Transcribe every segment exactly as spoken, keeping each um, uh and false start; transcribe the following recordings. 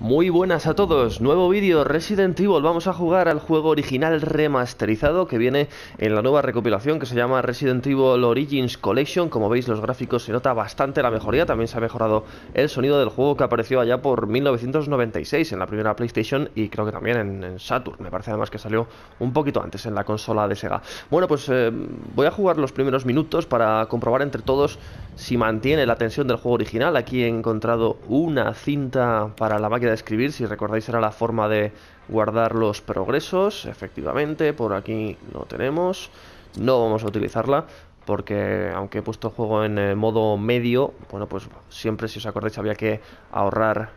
Muy buenas a todos, nuevo vídeo Resident Evil, vamos a jugar al juego original remasterizado que viene en la nueva recopilación que se llama Resident Evil Origins Collection. Como veis, los gráficos, se nota bastante la mejoría, también se ha mejorado el sonido del juego que apareció allá por mil novecientos noventa y seis en la primera PlayStation y creo que también en, en Saturn, me parece además que salió un poquito antes en la consola de Sega. Bueno, pues eh, voy a jugar los primeros minutos para comprobar entre todos si mantiene la tensión del juego original. Aquí he encontrado una cinta para la máquina de escribir, si recordáis era la forma de guardar los progresos. Efectivamente, por aquí lo tenemos. No vamos a utilizarla porque aunque he puesto el juego en modo medio, bueno, pues siempre, si os acordáis, había que ahorrar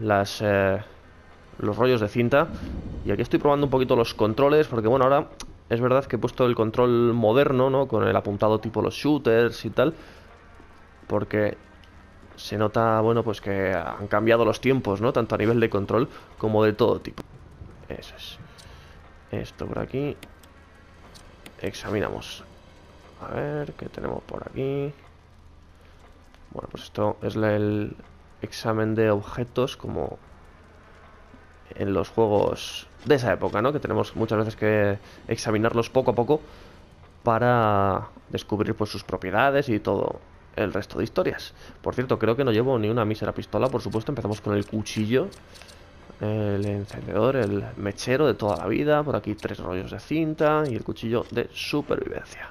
las eh, los rollos de cinta. Y aquí estoy probando un poquito los controles porque, bueno, ahora es verdad que he puesto el control moderno, ¿no?, con el apuntado tipo los shooters y tal, porque se nota, bueno, pues que han cambiado los tiempos, ¿no?, tanto a nivel de control como de todo tipo. Eso es. Esto por aquí. Examinamos. A ver, ¿qué tenemos por aquí? Bueno, pues esto es el examen de objetos como en los juegos de esa época, ¿no?, que tenemos muchas veces que examinarlos poco a poco para descubrir, pues, sus propiedades y todo el resto de historias. Por cierto, creo que no llevo ni una mísera pistola, por supuesto. Empezamos con el cuchillo, el encendedor, el mechero de toda la vida. Por aquí tres rollos de cinta y el cuchillo de supervivencia.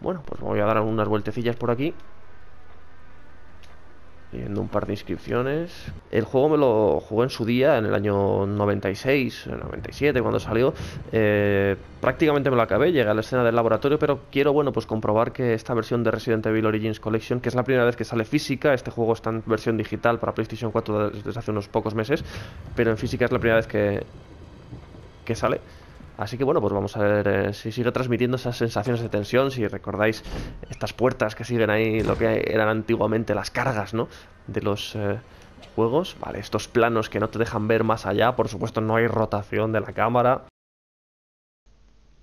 Bueno, pues voy a dar unas vueltecillas por aquí, leyendo un par de inscripciones. El juego me lo jugué en su día, en el año noventa y seis, noventa y siete, cuando salió. Eh, prácticamente me lo acabé, llegué a la escena del laboratorio, pero quiero, bueno, pues comprobar que esta versión de Resident Evil Origins Collection, que es la primera vez que sale física, este juego está en versión digital para PlayStation cuatro desde hace unos pocos meses, pero en física es la primera vez que, que sale. Así que, bueno, pues vamos a ver eh, si sigue transmitiendo esas sensaciones de tensión. Si recordáis estas puertas que siguen ahí, lo que eran antiguamente las cargas, ¿no?, de los eh, juegos. Vale, estos planos que no te dejan ver más allá. Por supuesto, no hay rotación de la cámara.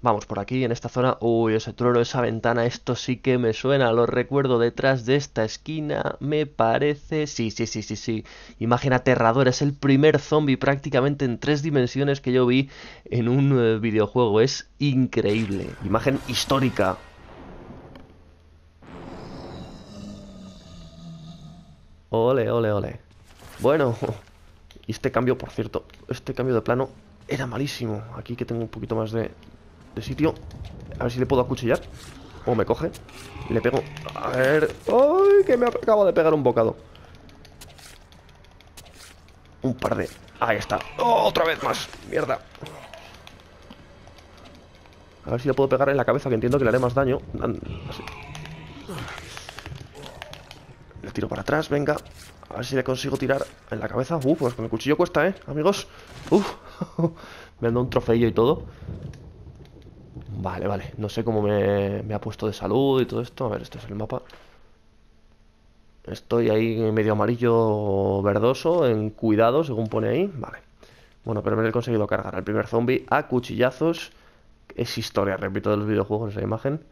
Vamos por aquí, en esta zona. Uy, ese trueno, esa ventana, esto sí que me suena. Lo recuerdo detrás de esta esquina, me parece. Sí, sí, sí, sí, sí. Imagen aterradora. Es el primer zombie prácticamente en tres dimensiones que yo vi en un eh, videojuego. Es increíble. Imagen histórica. Ole, ole, ole. Bueno. Y este cambio, por cierto, este cambio de plano era malísimo. Aquí que tengo un poquito más de... de sitio. A ver si le puedo acuchillar. O me coge. Le pego. A ver. ¡Ay! Que me acabo de pegar un bocado. Un par de... Ahí está. ¡Oh, otra vez más! ¡Mierda! A ver si le puedo pegar en la cabeza, que entiendo que le haré más daño. Así. Le tiro para atrás. Venga. A ver si le consigo tirar en la cabeza. Uf, pues con el cuchillo cuesta, ¿eh, amigos? Uf. Me han dado un trofeo y todo. Vale, vale, no sé cómo me, me ha puesto de salud y todo esto. A ver, este es el mapa. Estoy ahí medio amarillo verdoso, en cuidado, según pone ahí. Vale. Bueno, pero me he conseguido cargar al primer zombie a cuchillazos. Es historia, repito, de los videojuegos esa imagen.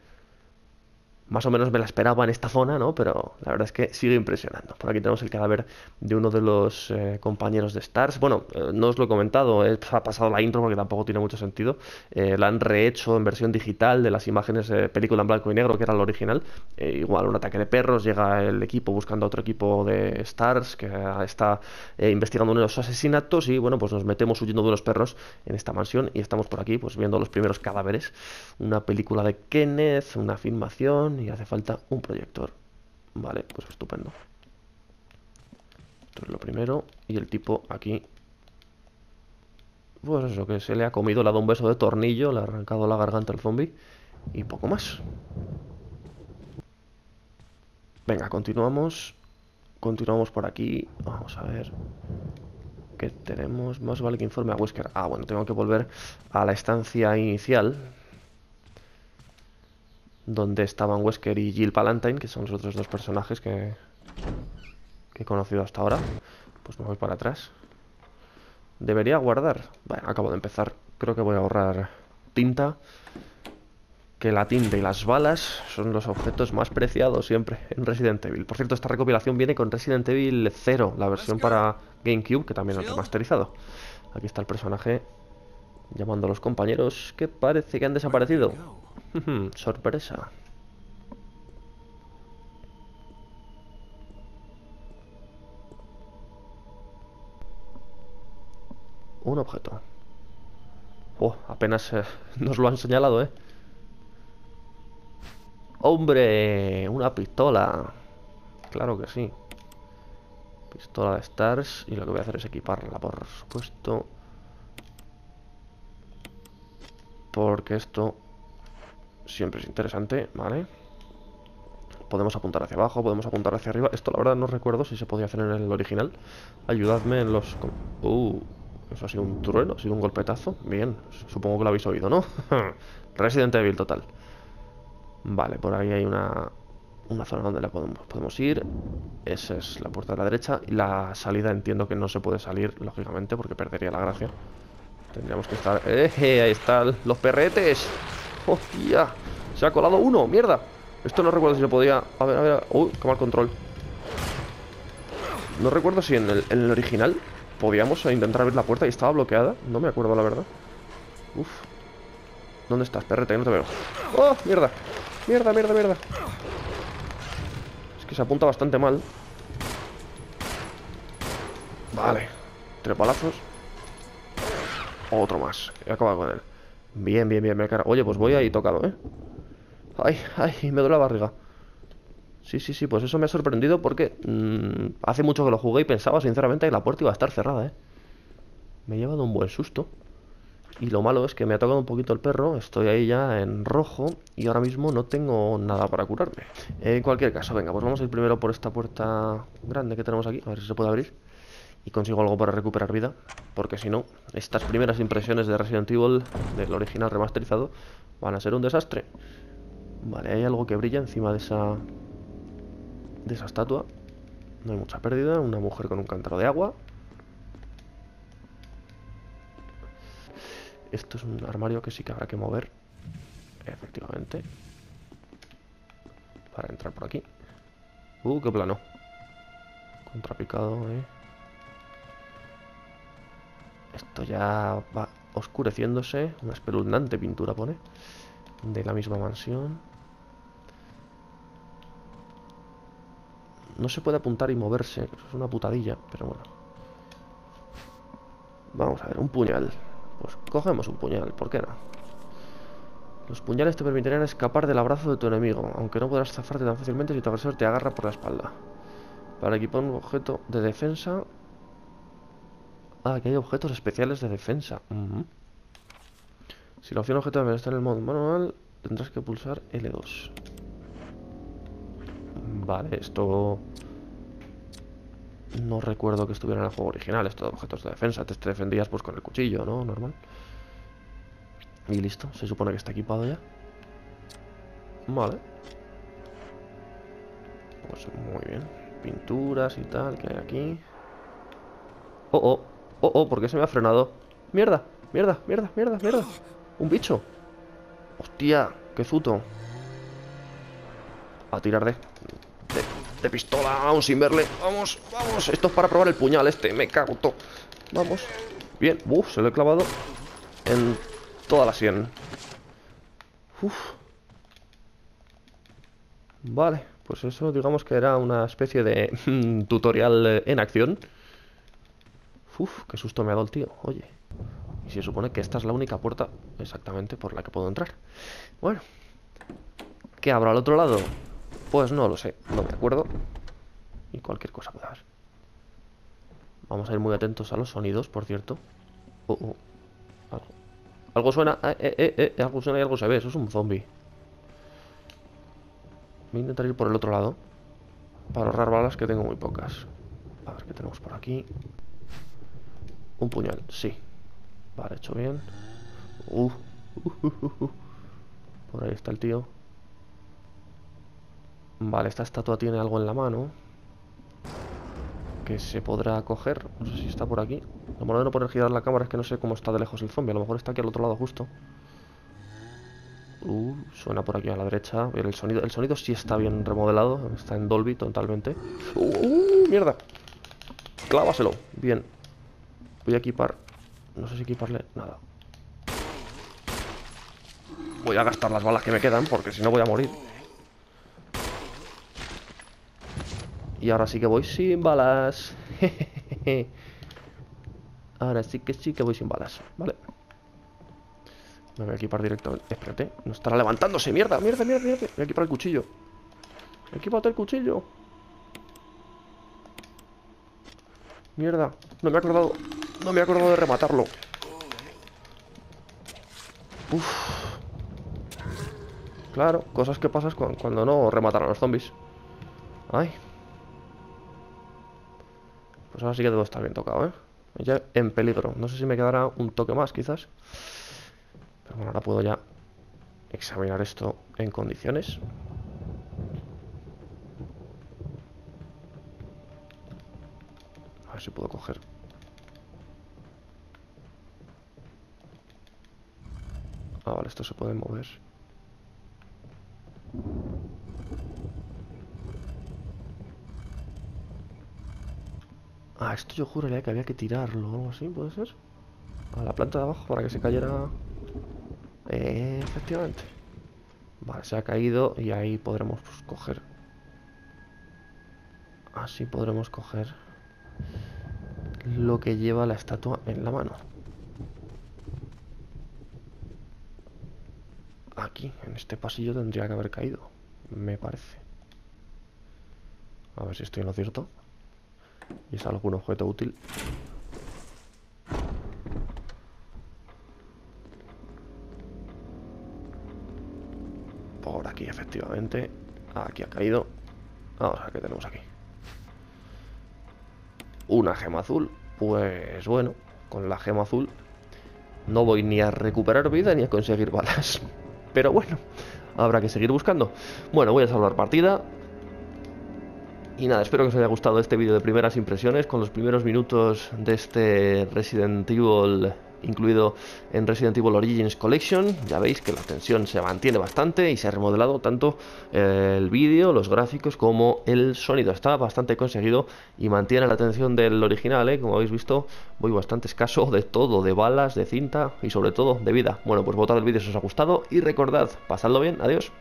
Más o menos me la esperaba en esta zona, ¿no? Pero la verdad es que sigue impresionando. Por aquí tenemos el cadáver de uno de los eh, compañeros de Stars. Bueno, eh, no os lo he comentado, eh, ha pasado la intro porque tampoco tiene mucho sentido. Eh, la han rehecho en versión digital de las imágenes de eh, película en blanco y negro, que era el original. Eh, igual, un ataque de perros, llega el equipo buscando a otro equipo de Stars que está eh, investigando uno de los asesinatos y, bueno, pues nos metemos huyendo de unos perros en esta mansión y estamos por aquí, pues viendo los primeros cadáveres. Una película de Kenneth, una filmación. Y hace falta un proyector. Vale, pues estupendo. Esto es lo primero. Y el tipo aquí, pues eso, que se le ha comido, le ha dado un beso de tornillo, le ha arrancado la garganta al zombie y poco más. Venga, continuamos. Continuamos por aquí. Vamos a ver qué tenemos. Más vale que informe a Wesker. Ah, bueno, tengo que volver a la estancia inicial donde estaban Wesker y Jill Valentine, que son los otros dos personajes que, que he conocido hasta ahora. Pues me voy para atrás. Debería guardar. Bueno, acabo de empezar. Creo que voy a ahorrar tinta. que la tinta y las balas son los objetos más preciados siempre en Resident Evil. Por cierto, esta recopilación viene con Resident Evil cero, la versión para GameCube, que también han remasterizado. Aquí está el personaje llamando a los compañeros que parece que han desaparecido. Sorpresa. Un objeto. Oh, apenas eh, nos lo han señalado, ¿eh? ¡Hombre! Una pistola. Claro que sí. Pistola de Stars. Y lo que voy a hacer es equiparla, por supuesto. Porque esto siempre es interesante, ¿vale? Podemos apuntar hacia abajo, podemos apuntar hacia arriba. Esto la verdad no recuerdo si se podía hacer en el original. Ayudadme en los... Uh, eso ha sido un trueno, ha sido un golpetazo. Bien, supongo que lo habéis oído, ¿no? Resident Evil total. Vale, por ahí hay una, una zona donde la podemos, podemos ir. Esa es la puerta de la derecha. Y la salida entiendo que no se puede salir, lógicamente, porque perdería la gracia. Tendríamos que estar... ¡Eh! Ahí están los perretes. ¡Hostia! Se ha colado uno, mierda. Esto no recuerdo si se podía... A ver, a ver... ¡Uy! ¡Qué mal control! No recuerdo si en el, en el original podíamos intentar abrir la puerta y estaba bloqueada. No me acuerdo, la verdad. Uf. ¿Dónde estás, perrete? No te veo. ¡Oh! ¡Mierda! Mierda, mierda, mierda. Es que se apunta bastante mal. Vale. Tres balazos. Otro más. He acabado con él. Bien, bien, bien. Me he cargado. Oye, pues voy ahí tocado, ¿eh? Ay, ay, me duele la barriga. Sí, sí, sí. Pues eso me ha sorprendido porque mmm, hace mucho que lo jugué y pensaba sinceramente que la puerta iba a estar cerrada, ¿eh? Me he llevado un buen susto. Y lo malo es que me ha tocado un poquito el perro. Estoy ahí ya en rojo. Y ahora mismo no tengo nada para curarme. En cualquier caso, venga, pues vamos a ir primero por esta puerta grande que tenemos aquí. A ver si se puede abrir y consigo algo para recuperar vida, porque si no, estas primeras impresiones de Resident Evil, del original remasterizado, van a ser un desastre. Vale, hay algo que brilla encima de esa De esa estatua. No hay mucha pérdida. Una mujer con un cántaro de agua. Esto es un armario que sí que habrá que mover, efectivamente, para entrar por aquí. Uh, qué plano. Contrapicado, eh. Esto ya va oscureciéndose. Una espeluznante pintura pone. De la misma mansión. No se puede apuntar y moverse. Eso es una putadilla, pero bueno. Vamos a ver, un puñal. Pues cogemos un puñal, ¿por qué no? Los puñales te permitirán escapar del abrazo de tu enemigo, aunque no podrás zafarte tan fácilmente si tu agresor te agarra por la espalda. Para equipar un objeto de defensa... Ah, aquí hay objetos especiales de defensa. Uh-huh. Si la opción objeto de defensa está en el modo manual, tendrás que pulsar L dos. Vale, esto... No recuerdo que estuviera en el juego original, esto de objetos de defensa. Te defendías pues con el cuchillo, ¿no? Normal. Y listo, se supone que está equipado ya. Vale. Pues muy bien. Pinturas y tal que hay aquí. Oh, oh, oh, oh, ¿por qué se me ha frenado? Mierda, mierda, mierda, mierda, mierda. Un bicho. Hostia, qué zuto. A tirar de... De pistola, vamos, sin verle. Vamos, vamos. Esto es para probar el puñal este. Me cago todo. Vamos. Bien. Uf, se lo he clavado en toda la sien. Uf. Vale. Pues eso, digamos que era una especie de tutorial en acción. Uf, qué susto me ha dado el tío. Oye. Y se supone que esta es la única puerta exactamente por la que puedo entrar. Bueno. ¿Qué habrá al otro lado? Pues no lo sé, no me acuerdo. Y cualquier cosa puede haber. Vamos a ir muy atentos a los sonidos, por cierto. Oh, oh. Algo. algo suena, eh, eh, eh, algo suena y algo se ve. Eso es un zombie. Voy a intentar ir por el otro lado para ahorrar balas, que tengo muy pocas. A ver qué tenemos por aquí. Un puñal, sí. Vale, hecho bien. uh, uh, uh, uh, uh. Por ahí está el tío. Vale, esta estatua tiene algo en la mano que se podrá coger. No sé si está por aquí. Lo malo de no poder girar la cámara es que no sé cómo está de lejos el zombie. A lo mejor está aquí al otro lado justo. Uh, suena por aquí a la derecha. El sonido, el sonido sí está bien remodelado. Está en Dolby totalmente. Uh, uh, mierda. Clávaselo. Bien. Voy a equipar. No sé si equiparle nada. Voy a gastar las balas que me quedan, porque si no voy a morir. Y ahora sí que voy sin balas. Ahora sí que sí que voy sin balas. Vale. Me voy a equipar directamente. Espérate, no estará levantándose. Mierda, mierda, mierda, mierda. Voy a equipar el cuchillo. Equipate el cuchillo. Mierda, no me he acordado. No me he acordado de rematarlo. Uff. Claro, cosas que pasan cuando, cuando no remataron a los zombies. Ay. Pues ahora sí que debo estar bien tocado, ¿eh? Ya en peligro. No sé si me quedará un toque más, quizás. Pero bueno, ahora puedo ya examinar esto en condiciones. A ver si puedo coger. Ah, vale, esto se puede mover. Ah, esto yo juraría que había que tirarlo o algo así, ¿puede ser? A la planta de abajo para que se cayera. Eh, efectivamente. Vale, se ha caído y ahí podremos pues, coger. Así podremos coger lo que lleva la estatua en la mano. Aquí, en este pasillo tendría que haber caído, me parece. A ver si estoy en lo cierto. Y es algún objeto útil. Por aquí, efectivamente. Aquí ha caído. Ahora, ¿qué tenemos aquí? Una gema azul. Pues bueno, con la gema azul no voy ni a recuperar vida ni a conseguir balas. Pero bueno, habrá que seguir buscando. Bueno, voy a salvar partida. Y nada, espero que os haya gustado este vídeo de primeras impresiones con los primeros minutos de este Resident Evil incluido en Resident Evil Origins Collection. Ya veis que la tensión se mantiene bastante y se ha remodelado tanto el vídeo, los gráficos como el sonido. Está bastante conseguido y mantiene la tensión del original, ¿eh? Como habéis visto, voy bastante escaso de todo, de balas, de cinta y sobre todo de vida. Bueno, pues votad el vídeo si os ha gustado y recordad, pasadlo bien, adiós.